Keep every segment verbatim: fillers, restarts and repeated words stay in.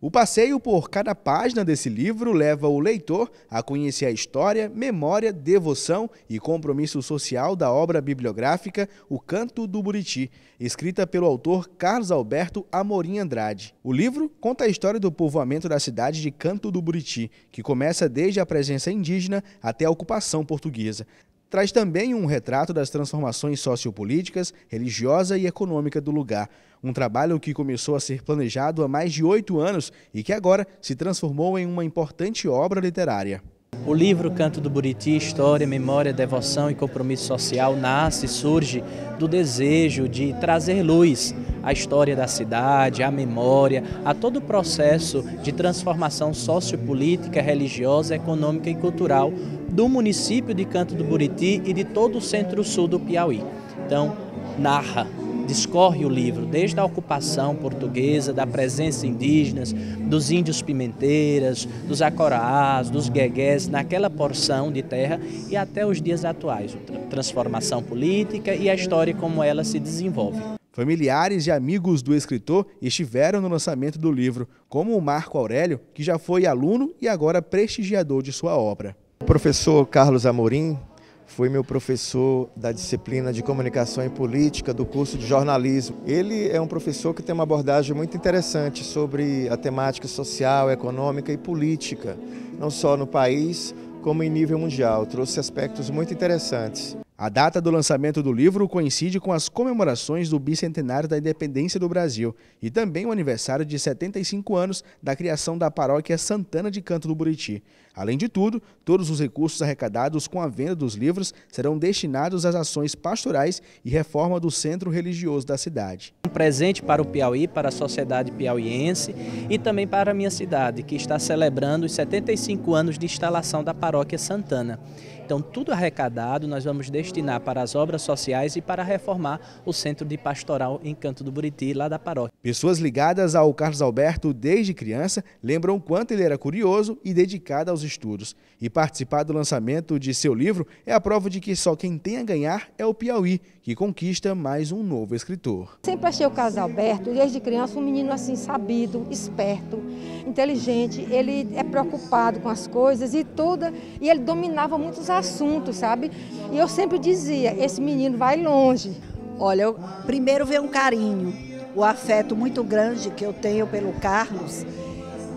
O passeio por cada página desse livro leva o leitor a conhecer a história, memória, devoção e compromisso social da obra bibliográfica O Canto do Buriti, escrita pelo autor Carlos Alberto Amorim Andrade. O livro conta a história do povoamento da cidade de Canto do Buriti, que começa desde a presença indígena até a ocupação portuguesa. Traz também um retrato das transformações sociopolíticas, religiosa e econômica do lugar. Um trabalho que começou a ser planejado há mais de oito anos e que agora se transformou em uma importante obra literária. O livro Canto do Buriti, História, Memória, Devoção e Compromisso Social nasce e surge do desejo de trazer luz à história da cidade, à memória, a todo o processo de transformação sociopolítica, religiosa, econômica e cultural do município de Canto do Buriti e de todo o centro-sul do Piauí. Então, narra, discorre o livro, desde a ocupação portuguesa, da presença indígena, dos índios pimenteiras, dos acoraás, dos guegués, naquela porção de terra e até os dias atuais, a transformação política e a história como ela se desenvolve. Familiares e amigos do escritor estiveram no lançamento do livro, como o Marco Aurélio, que já foi aluno e agora prestigiador de sua obra. O professor Carlos Amorim foi meu professor da disciplina de Comunicação e Política do curso de Jornalismo. Ele é um professor que tem uma abordagem muito interessante sobre a temática social, econômica e política, não só no país, como em nível mundial. Trouxe aspectos muito interessantes. A data do lançamento do livro coincide com as comemorações do bicentenário da independência do Brasil e também o aniversário de setenta e cinco anos da criação da paróquia Santana de Canto do Buriti. Além de tudo, todos os recursos arrecadados com a venda dos livros serão destinados às ações pastorais e reforma do centro religioso da cidade. Um presente para o Piauí, para a sociedade piauiense e também para a minha cidade, que está celebrando os setenta e cinco anos de instalação da paróquia Santana. Então, tudo arrecadado nós vamos destinar destinar para as obras sociais e para reformar o centro de pastoral em Canto do Buriti, lá da paróquia. Pessoas ligadas ao Carlos Alberto desde criança lembram o quanto ele era curioso e dedicado aos estudos. E participar do lançamento de seu livro é a prova de que só quem tem a ganhar é o Piauí, que conquista mais um novo escritor. Sempre achei o Carlos Alberto, desde criança, um menino assim sabido, esperto, inteligente. Ele é preocupado com as coisas e toda, e ele dominava muitos assuntos, sabe? E eu sempre dizia, esse menino vai longe. Olha, eu, primeiro veio um carinho, o afeto muito grande que eu tenho pelo Carlos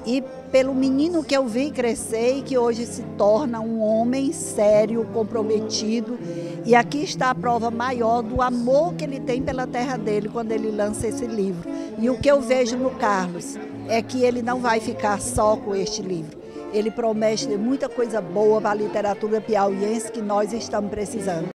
e pelo menino que eu vi crescer e que hoje se torna um homem sério, comprometido. E aqui está a prova maior do amor que ele tem pela terra dele quando ele lança esse livro. E o que eu vejo no Carlos é que ele não vai ficar só com este livro. Ele promete muita coisa boa para a literatura piauiense que nós estamos precisando.